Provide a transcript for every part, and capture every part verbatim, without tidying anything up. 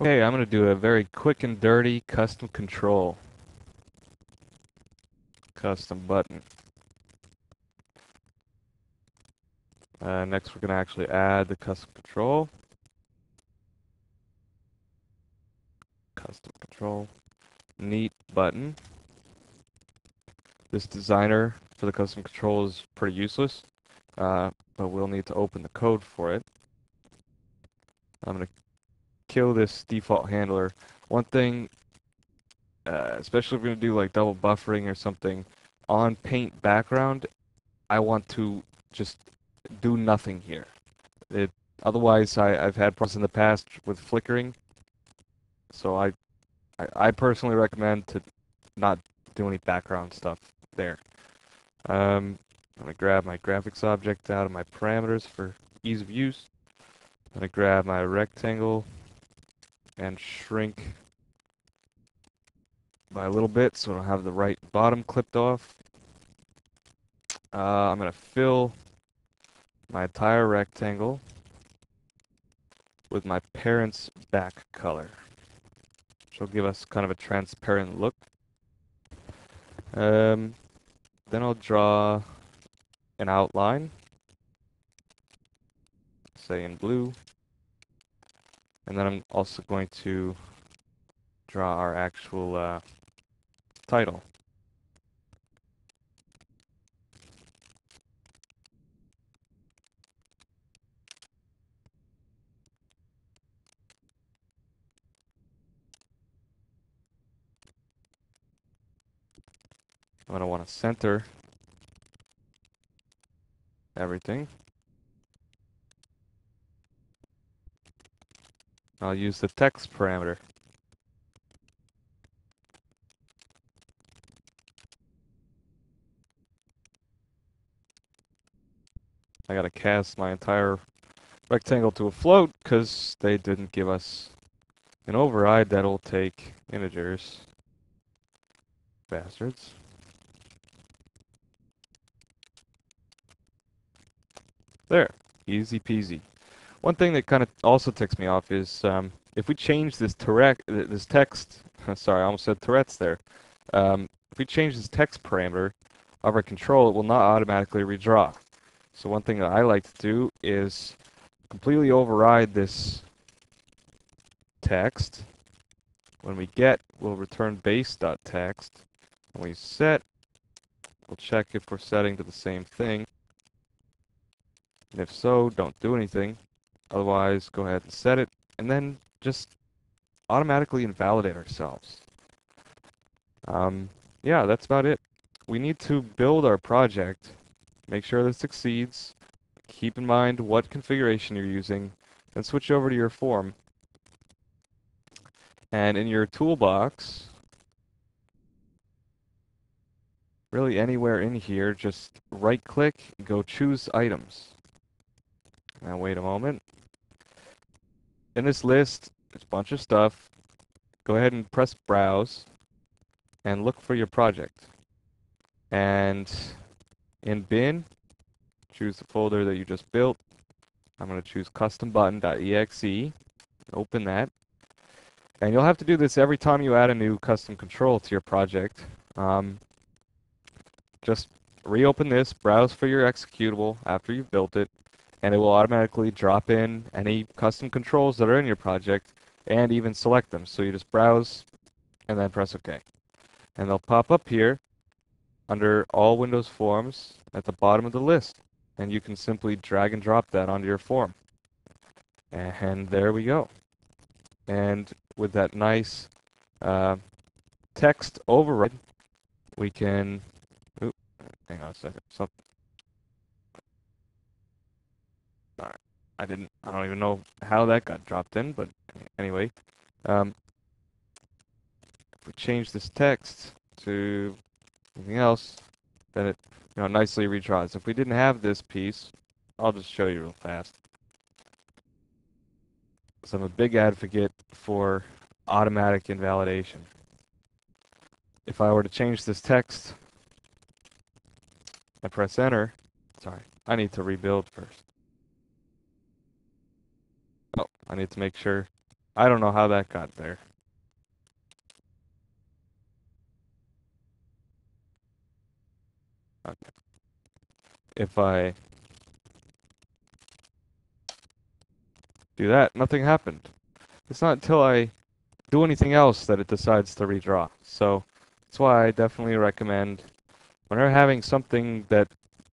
Okay, I'm going to do a very quick and dirty custom control. Custom button. Uh, next, we're going to actually add the custom control. Custom control. Neat button. This designer for the custom control is pretty useless, uh, but we'll need to open the code for it. I'm going to kill this default handler. One thing, uh, especially if we're going to do like double buffering or something, on paint background, I want to just do nothing here. It, otherwise, I, I've had problems in the past with flickering, so I, I, I personally recommend to not do any background stuff there. Um, I'm going to grab my graphics object out of my parameters for ease of use. I'm going to grab my rectangle and shrink by a little bit so I don't have the right bottom clipped off. Uh, I'm going to fill my entire rectangle with my parents' back color, which will give us kind of a transparent look. Um, then I'll draw an outline, say in blue, and then I'm also going to draw our actual uh, title. I'm going to want to center everything. I'll use the text parameter. I got to cast my entire rectangle to a float because they didn't give us an override that'll take integers. Bastards. There, easy peasy. One thing that kind of also ticks me off is um, if we change this, this text, sorry, I almost said Tourette's there. Um, if we change this text parameter of our control, it will not automatically redraw. So one thing that I like to do is completely override this text. When we get, we'll return base.text. When we set, we'll check if we're setting to the same thing. And if so, don't do anything. Otherwise, go ahead and set it, and then just automatically invalidate ourselves. Um, yeah, that's about it. We need to build our project, make sure that it succeeds, keep in mind what configuration you're using, and switch over to your form. And in your toolbox, really anywhere in here, just right-click, go choose items. Now wait a moment. In this list, it's a bunch of stuff. Go ahead and press browse and look for your project. And in bin, choose the folder that you just built. I'm going to choose custom button dot E X E. Open that. And you'll have to do this every time you add a new custom control to your project. Um, just reopen this, browse for your executable after you've built it, and it will automatically drop in any custom controls that are in your project and even select them. So you just browse and then press OK. And they'll pop up here under all Windows forms at the bottom of the list. And you can simply drag and drop that onto your form. And there we go. And with that nice uh, text override, we can, oop, hang on a second, something. I didn't, I don't even know how that got dropped in, but anyway, um, if we change this text to anything else, then it, you know, nicely redraws. If we didn't have this piece, I'll just show you real fast. So I'm a big advocate for automatic invalidation. If I were to change this text, I press enter. Sorry, I need to rebuild first. I need to make sure I don't know how that got there. Okay. If I do that, nothing happened. It's not until I do anything else that it decides to redraw. So that's why I definitely recommend whenever having something that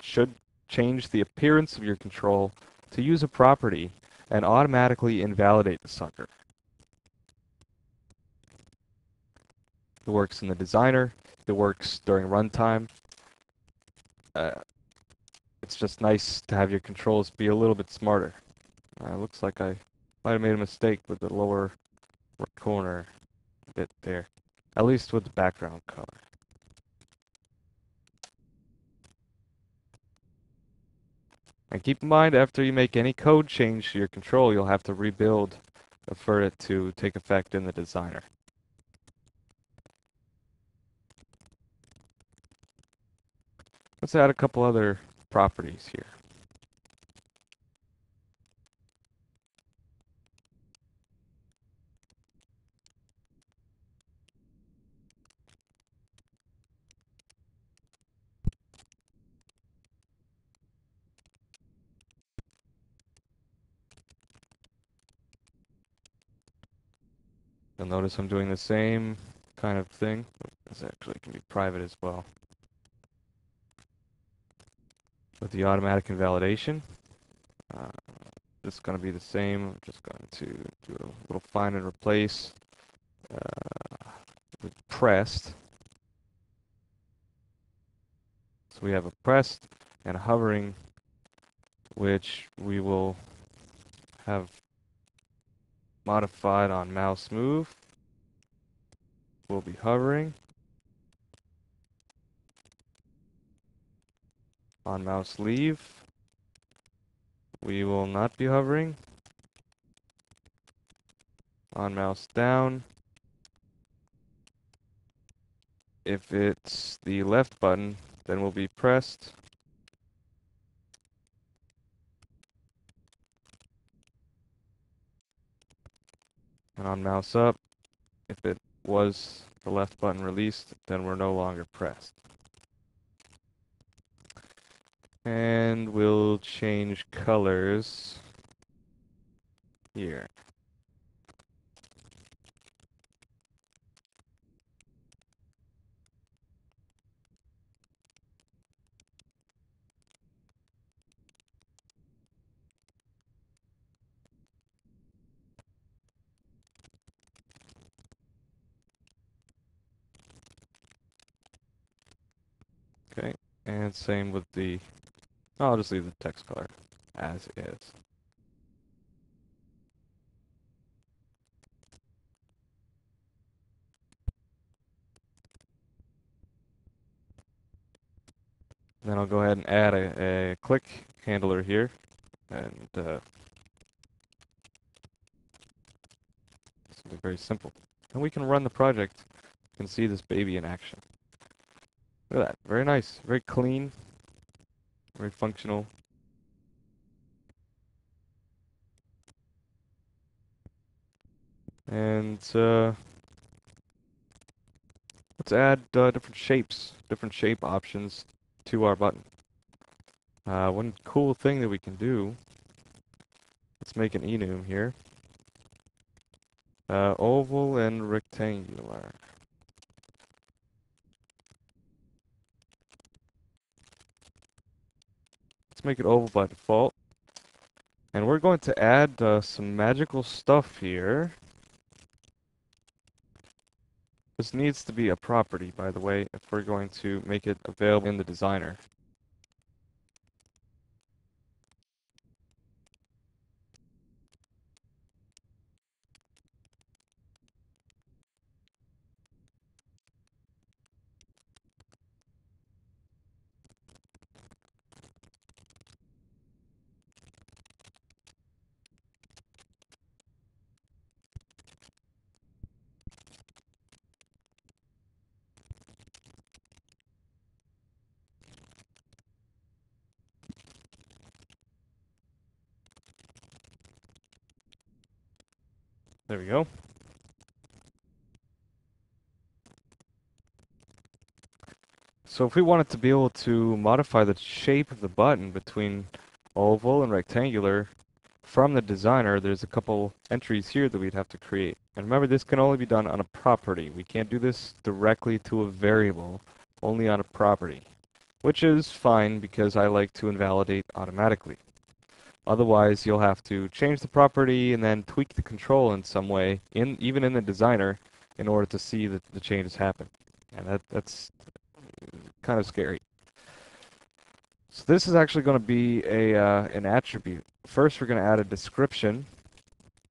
should change the appearance of your control to use a property and automatically invalidate the sucker. It works in the designer. It works during runtime. Uh, it's just nice to have your controls be a little bit smarter. Uh, looks like I might have made a mistake with the lower right corner bit there, at least with the background color. And keep in mind, after you make any code change to your control, you'll have to rebuild for it to take effect in the designer. Let's add a couple other properties here. You'll notice I'm doing the same kind of thing. This actually can be private as well. With the automatic invalidation, uh, this is going to be the same. I'm just going to do a little find and replace uh, with pressed. So we have a pressed and a hovering, which we will have modified on mouse move. We'll be hovering. On mouse leave, we will not be hovering. On mouse down, if it's the left button, then we'll be pressed. And on mouse up, if it was the left button released, then we're no longer pressed. And we'll change colors here. Okay, and same with the, I'll just leave the text color as is. Then I'll go ahead and add a, a click handler here, and uh, this will be very simple. And we can run the project and see this baby in action. Look at that, very nice, very clean. Very functional. And uh, let's add uh, different shapes, different shape options to our button. Uh, one cool thing that we can do, let's make an enum here. Uh, oval and rectangular. Make it oval by default, and we're going to add uh, some magical stuff here. This needs to be a property, by the way, if we're going to make it available in the designer. There we go. So if we wanted to be able to modify the shape of the button between oval and rectangular from the designer, there's a couple entries here that we'd have to create. And remember, this can only be done on a property. We can't do this directly to a variable, only on a property, which is fine because I like to invalidate automatically. Otherwise, you'll have to change the property and then tweak the control in some way, in even in the designer, in order to see that the changes happen. And that, that's kind of scary. So this is actually going to be a uh, an attribute. First, we're going to add a description,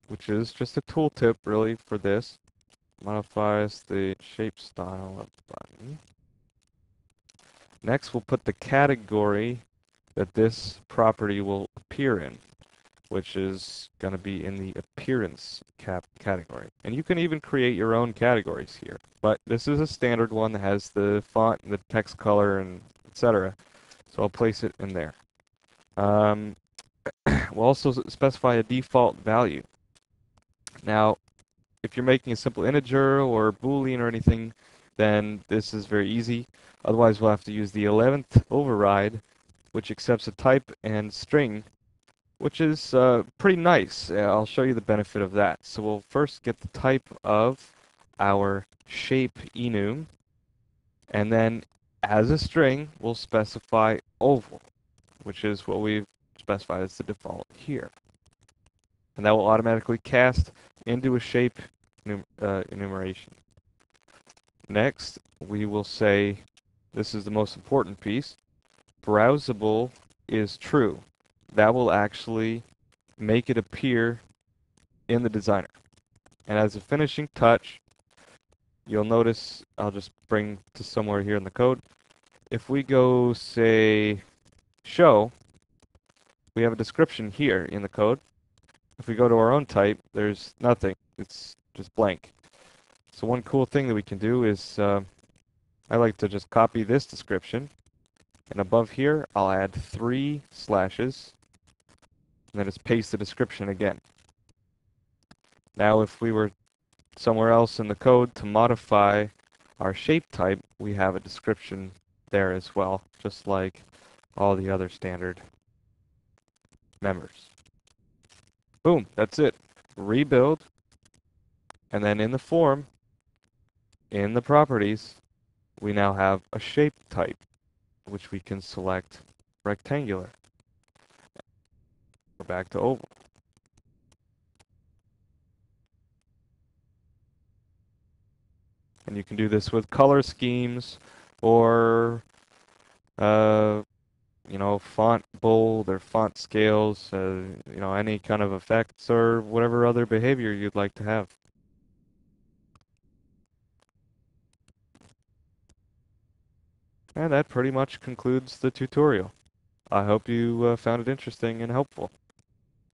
which is just a tooltip, really, for this. Modifies the shape style of the button. Next, we'll put the category that this property will appear in, which is going to be in the appearance cap category. And you can even create your own categories here, but this is a standard one that has the font, and the text color, and et cetera. So I'll place it in there. Um, we'll also specify a default value. Now, if you're making a simple integer or Boolean or anything, then this is very easy. Otherwise, we'll have to use the eleventh override, which accepts a type and string, which is uh, pretty nice. I'll show you the benefit of that. So we'll first get the type of our shape enum, and then as a string, we'll specify oval, which is what we've specified as the default here. And that will automatically cast into a shape enum uh, enumeration. Next, we will say, this is the most important piece, browsable is true. That will actually make it appear in the designer. And as a finishing touch, you'll notice, I'll just bring to somewhere here in the code, if we go say show, we have a description here in the code. If we go to our own type, there's nothing, it's just blank. So one cool thing that we can do is, uh, I like to just copy this description, and above here, I'll add three slashes, and then just paste the description again. Now, if we were somewhere else in the code to modify our shape type, we have a description there as well, just like all the other standard members. Boom, that's it. Rebuild, and then in the form, in the properties, we now have a shape type, which we can select rectangular. We're back to oval. And you can do this with color schemes or, uh, you know, font bold or font scales, uh, you know, any kind of effects or whatever other behavior you'd like to have. And that pretty much concludes the tutorial. I hope you uh, found it interesting and helpful.